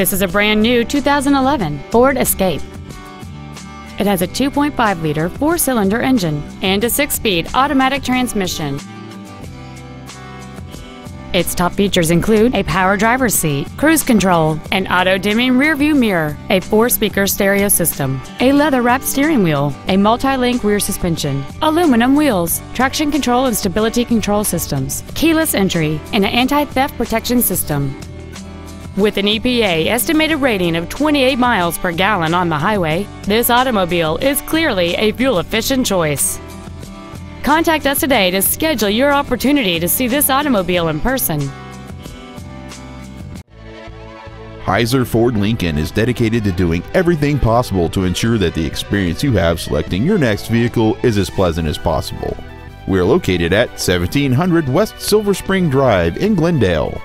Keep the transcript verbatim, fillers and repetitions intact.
This is a brand new two thousand eleven Ford Escape. It has a two point five liter four-cylinder engine and a six-speed automatic transmission. Its top features include a power driver's seat, cruise control, an auto-dimming rearview mirror, a four-speaker stereo system, a leather-wrapped steering wheel, a multi-link rear suspension, aluminum wheels, traction control and stability control systems, keyless entry, and an anti-theft protection system. With an E P A estimated rating of twenty-eight miles per gallon on the highway, this automobile is clearly a fuel-efficient choice. Contact us today to schedule your opportunity to see this automobile in person. Heiser Ford Lincoln is dedicated to doing everything possible to ensure that the experience you have selecting your next vehicle is as pleasant as possible. We are located at seventeen hundred West Silver Spring Drive in Glendale.